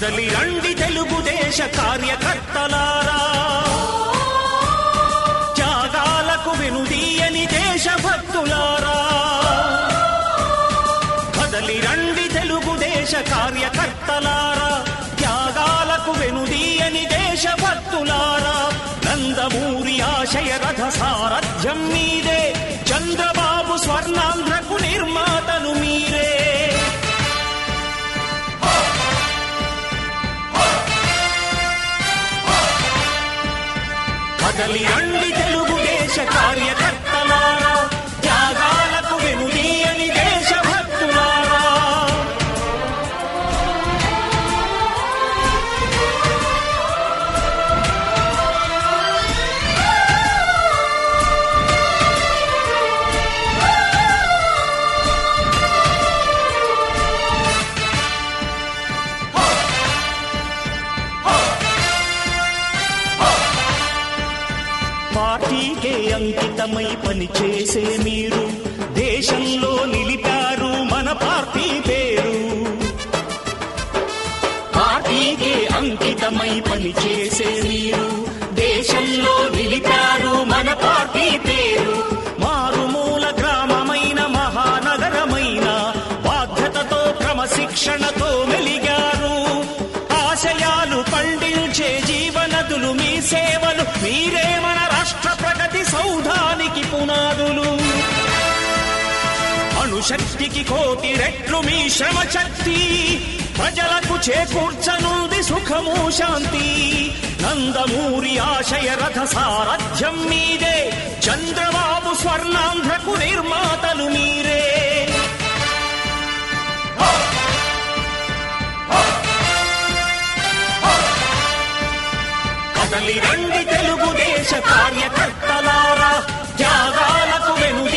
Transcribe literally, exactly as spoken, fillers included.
కదలి రండి తెలుగుదేశ కార్యకర్తలారా, త్యాగాలకు వెనుదీయని దేశభక్తులారా, కదలి రండి తెలుగుదేశ కార్యకర్తలారా, త్యాగాలకు వెనుదీయని దేశభక్తులారా, నందమూరి ఆశయ రథ సారథ్యం మీదే, చంద్రబాబు స్వర్ణాంధ్రకు నిర్మాతను మీరే. కదలి రండి తెలుగుదేశ కార్యకర్తలారా, త్యాగాలకు వెనుదీయని దేశభక్తులారా, పార్టీకే అంకితమై పనిచేసే మీరు దేశంలో నిలిపారు మన పార్టీ పేరు. పార్టీకే అంకితమై పనిచేసే మీరు దేశంలో నిలిపారు మన పార్టీ పేరు. మారుమూల గ్రామమైన మహానగరమైన బాధ్యతతో క్రమశిక్షణతో మెలిగారు. ఆశయాలు పండించే జీవనదులు మీ సేవలు, మీరే మన రాష్ట్ర ప్రగతి సౌధానికి పునాదులు. అణుశక్తికి కోటి రెట్లు మీ శ్రమ శక్తి, ప్రజలకు చేకూర్చనుంది సుఖము శాంతి. నందమూరి ఆశయ రథ సారథ్యం మీదే, చంద్రబాబు స్వర్ణాంధ్రకు నిర్మాతలు మీరే. కదలి రండి తెలుగుదేశ కార్యకర్తలారా, త్యాగాలకు వెనుదీ